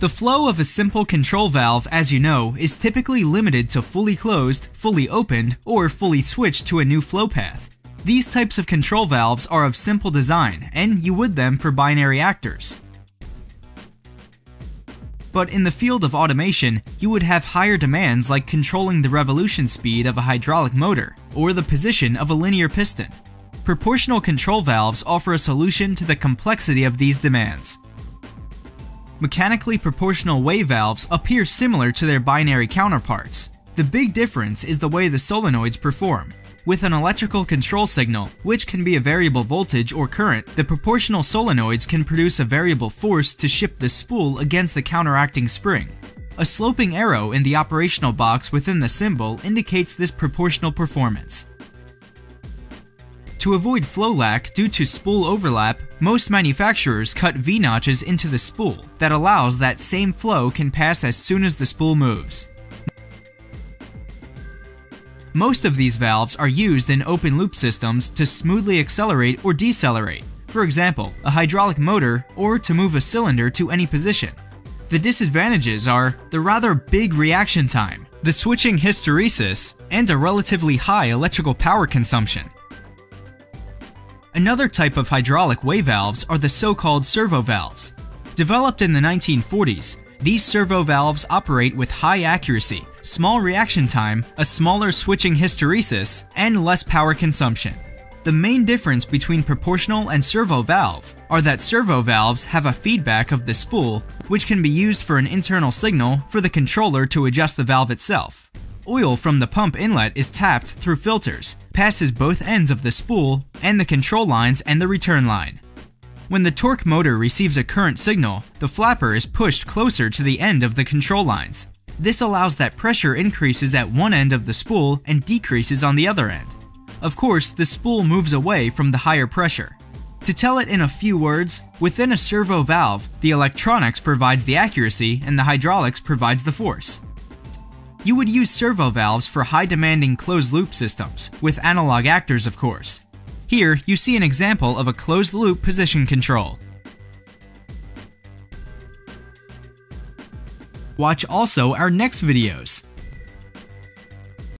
The flow of a simple control valve, as you know, is typically limited to fully closed, fully opened, or fully switched to a new flow path. These types of control valves are of simple design, and you would them for binary actors. But in the field of automation, you would have higher demands like controlling the revolution speed of a hydraulic motor, or the position of a linear piston. Proportional control valves offer a solution to the complexity of these demands. Mechanically proportional wave valves appear similar to their binary counterparts. The big difference is the way the solenoids perform. With an electrical control signal, which can be a variable voltage or current, the proportional solenoids can produce a variable force to shift the spool against the counteracting spring. A sloping arrow in the operational box within the symbol indicates this proportional performance. To avoid flow lack due to spool overlap, most manufacturers cut V-notches into the spool that allows that same flow can pass as soon as the spool moves. Most of these valves are used in open-loop systems to smoothly accelerate or decelerate, for example, a hydraulic motor or to move a cylinder to any position. The disadvantages are the rather big reaction time, the switching hysteresis, and a relatively high electrical power consumption. Another type of hydraulic wave valves are the so-called servo valves. Developed in the 1940s, these servo valves operate with high accuracy, small reaction time, a smaller switching hysteresis, and less power consumption. The main difference between proportional and servo valve are that servo valves have a feedback of the spool, which can be used for an internal signal for the controller to adjust the valve itself. Oil from the pump inlet is tapped through filters, passes both ends of the spool and the control lines and the return line. When the torque motor receives a current signal, the flapper is pushed closer to the end of the control lines. This allows that pressure increases at one end of the spool and decreases on the other end. Of course, the spool moves away from the higher pressure. To tell it in a few words, within a servo valve, the electronics provides the accuracy and the hydraulics provides the force. You would use servo valves for high-demanding closed-loop systems, with analog actors of course. Here you see an example of a closed-loop position control. Watch also our next videos.